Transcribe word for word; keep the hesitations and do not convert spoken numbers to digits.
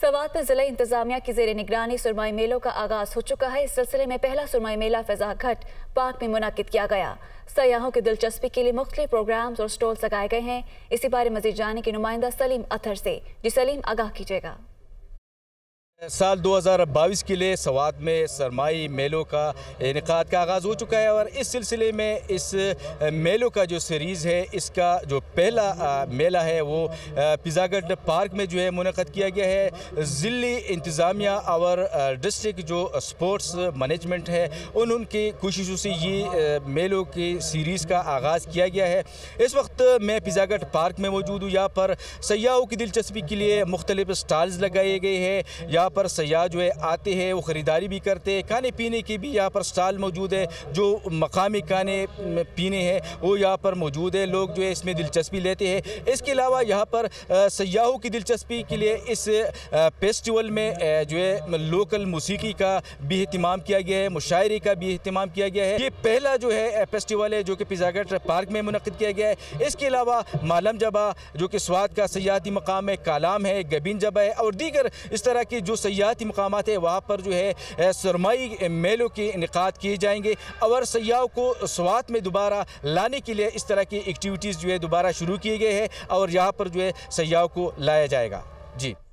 सवात में जिला इंतजामिया की जेर निगरानी सुरमाई मेलों का आगाज हो चुका है। इस सिलसिले में पहला सुरमाई मेला फजा घाट पार्क में मुनाकिद किया गया। सयाहों की दिलचस्पी के लिए मुख्तलिफ प्रोग्राम्स और स्टॉल्स लगाए गए हैं। इसी बारे मजीद जाने के नुमाइंदा सलीम अथर से। जी सलीम, आगाह कीजिएगा। साल दो हज़ार बाईस के लिए सवात में सरमाई मेलों का इनेकाद का आगाज़ हो चुका है और इस सिलसिले में इस मेलों का जो सीरीज़ है इसका जो पहला आ, मेला है वो पिज़ागढ़ पार्क में जो है मुनक़द किया गया है। ज़िली इंतज़ामिया और डिस्ट्रिक्ट जो स्पोर्ट्स मैनेजमेंट है उन उनकी कोशिशों से ये मेलों की सीरीज़ का आगाज़ किया गया है। इस वक्त मैं पिज़ागढ़ पार्क में मौजूद हूँ। यहाँ पर सयाहों की दिलचस्पी के लिए मुख्तलिफ स्टॉल्स लगाए गए हैं। यहाँ पर सयाह जो है आते हैं, वो ख़रीदारी भी करते हैं, खाने पीने की भी यहाँ पर स्टाल मौजूद है। जो मकामी खाने पीने हैं वो यहाँ पर मौजूद है। लोग जो है इसमें दिलचस्पी लेते हैं। इसके अलावा यहाँ पर सयाहों की दिलचस्पी के लिए इस फेस्टिवल में जो है लोकल मौसीकी का भी अहतमाम किया गया है, मुशायरे का भी अहतमाम किया गया है। ये पहला जो है फेस्टिवल है जो कि पिज़ागढ़ पार्क में मुनक़्क़िद किया गया है। इसके अलावा मालम जबा जो कि स्वात का सयाहती मकाम है, कालाम है, गबीन जबा है और दीगर इस तरह की जो सयाहती मकामात है वहाँ पर जो है सरमाई मेलों के इनकाद किए जाएंगे और सयाहों को स्वात में दोबारा लाने के लिए इस तरह की एक्टिविटीज़ जो है दोबारा शुरू किए गए हैं और यहाँ पर जो है सयाहों को लाया जाएगा। जी।